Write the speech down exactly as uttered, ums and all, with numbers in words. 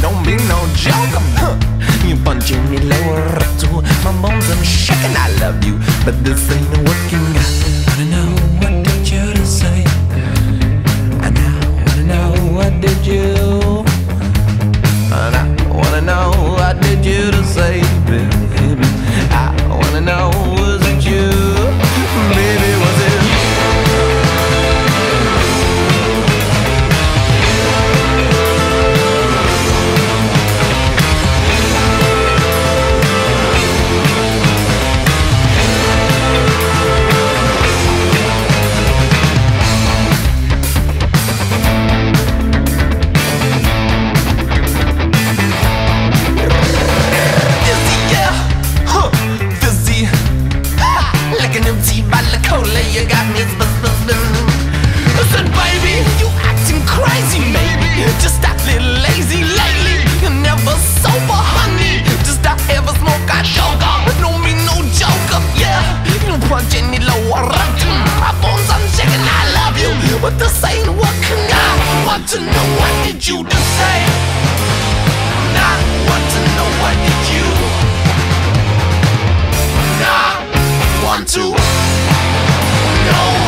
don't be no joke. Huh. You punching me lower up to my bones, I'm shaking. I love you, but this ain't working. I don't know what did you to say. I wanna know what did you. I wanna know what did you to say, baby. I wanna know, was it you, baby? Was it? No!